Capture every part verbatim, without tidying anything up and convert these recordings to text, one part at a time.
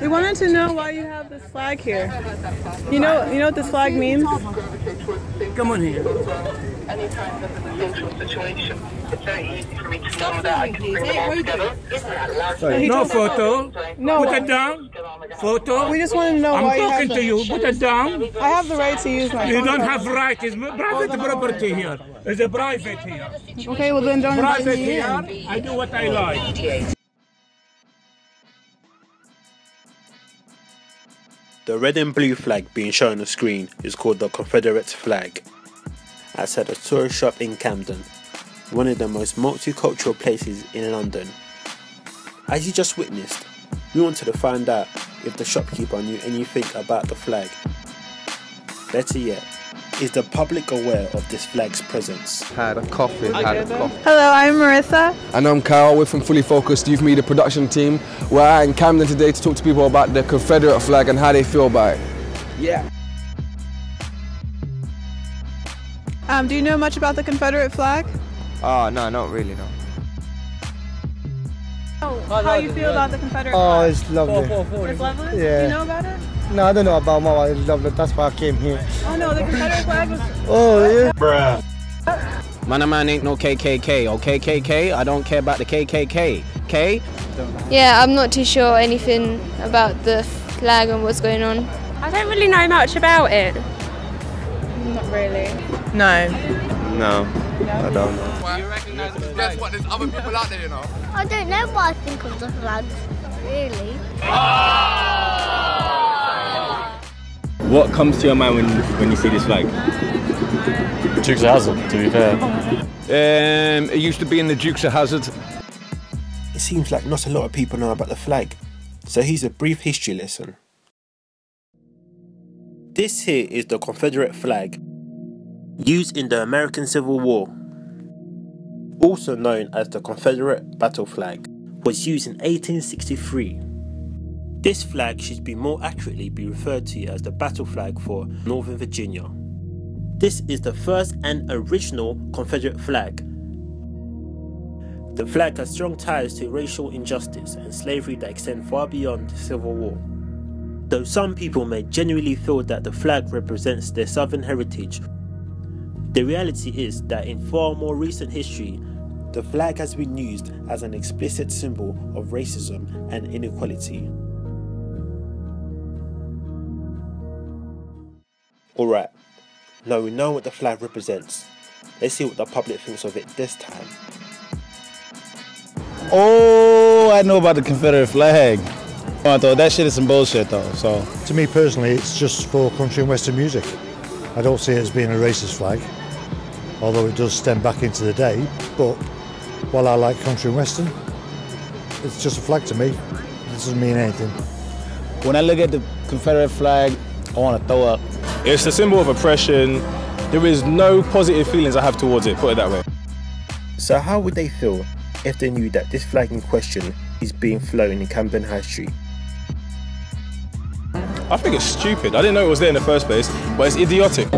We wanted to know why you have this flag here. You know, you know what this flag means? Come on here. Anytime there's an essential situation, it's very easy for me to know that I can bring them all together. Sorry. No photo. No. Put it down. Photo. We just want to know I'm why you have I'm talking to you. Put it down. I have the right to use my phone. You don't have right. It's private property here. It's a private here. Okay, well then don't invite me here. I do what I like. The red and blue flag being shown on the screen is called the Confederate flag. I was at a tourist shop in Camden, one of the most multicultural places in London. As you just witnessed, we wanted to find out if the shopkeeper knew anything about the flag. Better yet, is the public aware of this flag's presence? Had a coffee, had a coffee. Hello, I'm Marissa. And I'm Kyle, we're from Fully Focused Youth Media Production Team. We're out in Camden today to talk to people about the Confederate flag and how they feel about it. Yeah. Um, do you know much about the Confederate flag? Oh, no, not really, no. Oh, how do you feel about the Confederate flag? Oh, it's lovely. It's lovely? Yeah. Do you know about it? No, I don't know about Mama. I love it. That's why I came here. Oh, no, the Confederate flag was... Oh, yeah. Bruh. Man, man ain't no K K K. Oh, K K K? I don't care about the K K K. K? Yeah, I'm not too sure anything about the flag and what's going on. I don't really know much about it. Not really. No. No, I don't know. Well, you recognise the flag? What, there's other people out there, you know? I don't know what I think of the flag, really. Oh! What comes to your mind when, when you see this flag? Dukes of Hazzard, to be fair. Um, it used to be in the Dukes of Hazzard. It seems like not a lot of people know about the flag, so here's a brief history lesson. This here is the Confederate flag, used in the American Civil War. Also known as the Confederate battle flag, was used in eighteen sixty-three. This flag should be more accurately be referred to as the battle flag for Northern Virginia. This is the first and original Confederate flag. The flag has strong ties to racial injustice and slavery that extend far beyond the Civil War. Though some people may genuinely feel that the flag represents their Southern heritage, the reality is that in far more recent history, the flag has been used as an explicit symbol of racism and inequality. Alright, now we know what the flag represents. Let's see what the public thinks of it this time. Oh, I know about the Confederate flag. Though that shit is some bullshit though, so to me personally it's just for country and western music. I don't see it as being a racist flag, although it does stem back into the day, but while I like country and western, it's just a flag to me. It doesn't mean anything. When I look at the Confederate flag, I want to throw up. It's a symbol of oppression. There is no positive feelings I have towards it, put it that way. So how would they feel if they knew that this flag in question is being flown in Camden High Street? I think it's stupid. I didn't know it was there in the first place, but it's idiotic.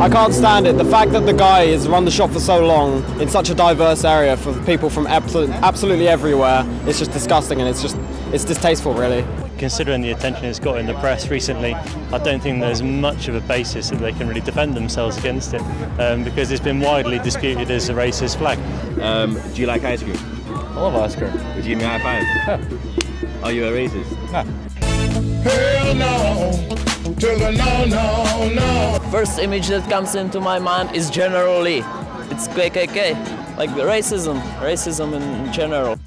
I can't stand it. The fact that the guy has run the shop for so long in such a diverse area for people from absolutely, absolutely everywhere, it's just disgusting and it's just it's distasteful, really. Considering the attention it's got in the press recently, I don't think there's much of a basis that they can really defend themselves against it, um, because it's been widely disputed as a racist flag. Um, do you like ice cream? I love ice cream. Would you give me a high five? Are you a racist? Nah. Hell no, to the no, no, no. First image that comes into my mind is General Lee. It's K K K, like the racism, racism in general.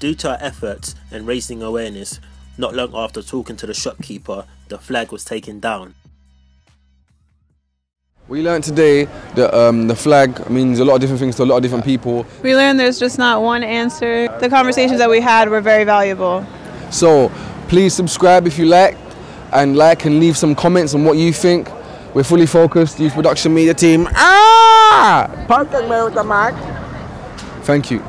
Due to our efforts and raising awareness, not long after talking to the shopkeeper, the flag was taken down. We learned today that um, the flag means a lot of different things to a lot of different people. We learned there's just not one answer. The conversations that we had were very valuable. So, please subscribe if you like, and like and leave some comments on what you think. We're Fully Focused Youth Production Media Team. Ah! Perfect, Marissa, Mark. Thank you.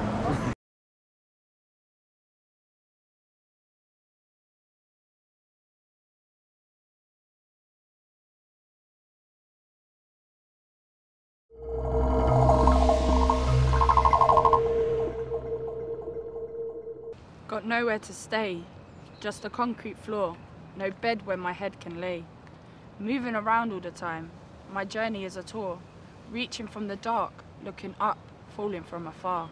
Got nowhere to stay. Just a concrete floor, no bed where my head can lay. Moving around all the time, my journey is a tour. Reaching from the dark, looking up, falling from afar.